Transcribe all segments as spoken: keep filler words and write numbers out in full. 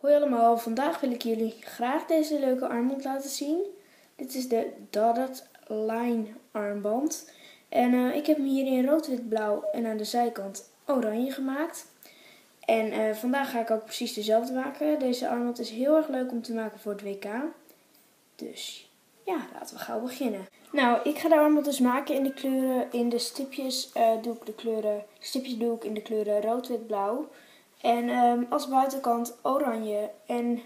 Hoi allemaal, vandaag wil ik jullie graag deze leuke armband laten zien. Dit is de Dotted Line armband. En uh, ik heb hem hier in rood, wit, blauw en aan de zijkant oranje gemaakt. En uh, vandaag ga ik ook precies dezelfde maken. Deze armband is heel erg leuk om te maken voor het W K. Dus ja, laten we gauw beginnen. Nou, ik ga de armband dus maken in de kleuren, in de stipjes, uh, doe ik de kleuren, stipjes doe ik in de kleuren rood, wit, blauw. En um, als buitenkant oranje. En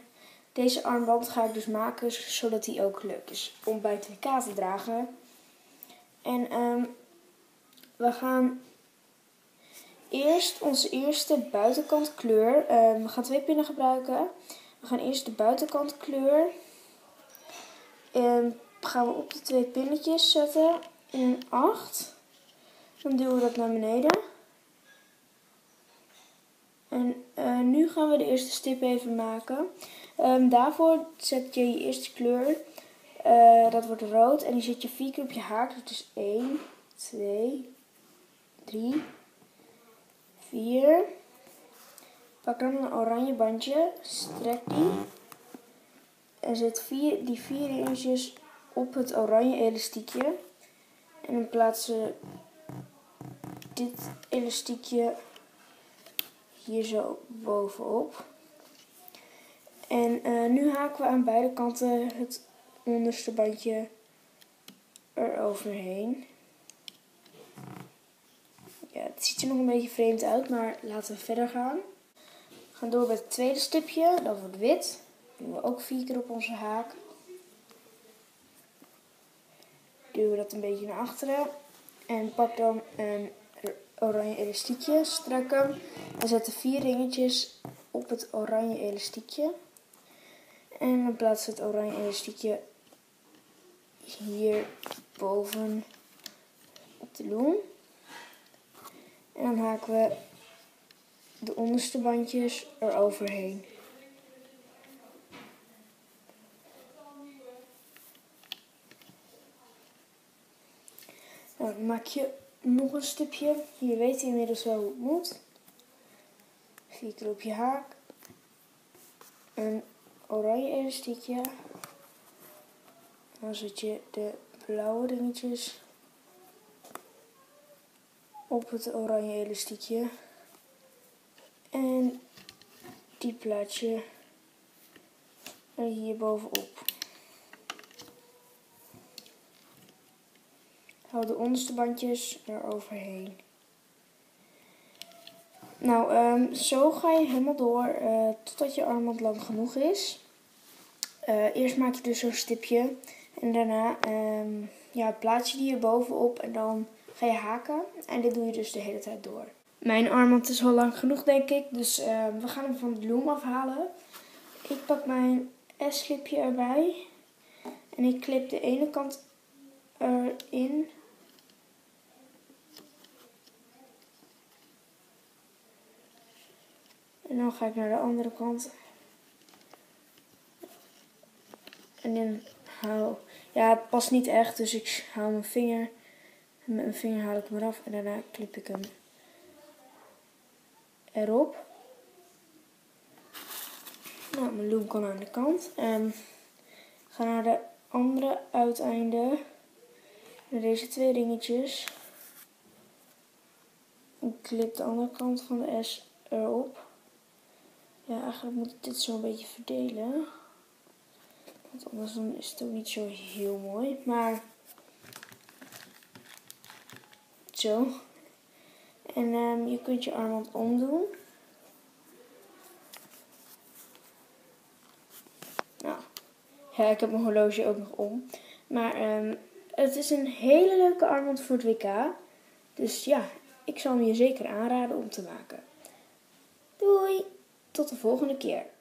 deze armband ga ik dus maken zodat die ook leuk is om bij het W K te dragen. En um, we gaan eerst onze eerste buitenkant kleur. Um, we gaan twee pinnen gebruiken. We gaan eerst de buitenkant kleur. En gaan we op de twee pinnetjes zetten in een acht. Dan duwen we dat naar beneden. En uh, nu gaan we de eerste stip even maken. Um, daarvoor zet je je eerste kleur. Uh, dat wordt rood. En die zet je vier keer op je haak. Dat is één, twee, drie, vier. Pak dan een oranje bandje. Strek die. En zet vier, die vier inches op het oranje elastiekje. En dan plaatsen we dit elastiekje hier zo bovenop. En uh, nu haken we aan beide kanten het onderste bandje eroverheen. Ja, het ziet er nog een beetje vreemd uit, maar laten we verder gaan. We gaan door met het tweede stipje, dat wordt wit. Dat doen we ook vier keer op onze haak. Duwen we dat een beetje naar achteren. En pak dan een oranje elastiekje, strak hem en zetten vier ringetjes op het oranje elastiekje. En dan plaatsen we het oranje elastiekje hier boven op de loom. En dan haken we de onderste bandjes eroverheen. Dan maak je nog een stipje. Hier weet je inmiddels wel hoe het moet. Vier keer op je haak. Een oranje elastiekje. Dan zet je de blauwe dingetjes op het oranje elastiekje. En die plaats je er hier bovenop. Hou de onderste bandjes eroverheen. Nou, um, zo ga je helemaal door uh, totdat je armband lang genoeg is. Uh, eerst maak je dus zo'n stipje. En daarna um, ja, plaats je die hier bovenop en dan ga je haken. En dit doe je dus de hele tijd door. Mijn armband is al lang genoeg, denk ik. Dus uh, we gaan hem van de loom afhalen. Ik pak mijn S-clipje erbij. En ik clip de ene kant erin. En dan ga ik naar de andere kant. En dan haal... Ja, het past niet echt, dus ik haal mijn vinger. En met mijn vinger haal ik hem eraf en daarna klip ik hem erop. Nou, mijn loom kan aan de kant. En ga naar de andere uiteinde. Naar deze twee dingetjes. En klip de andere kant van de S erop. Ja, eigenlijk moet ik dit zo een beetje verdelen. Want anders dan is het ook niet zo heel mooi. Maar zo. En um, je kunt je armband omdoen. Nou, ja, ik heb mijn horloge ook nog om. Maar um, het is een hele leuke armband voor het W K. Dus ja, ik zal hem je zeker aanraden om te maken. Doei! Tot de volgende keer.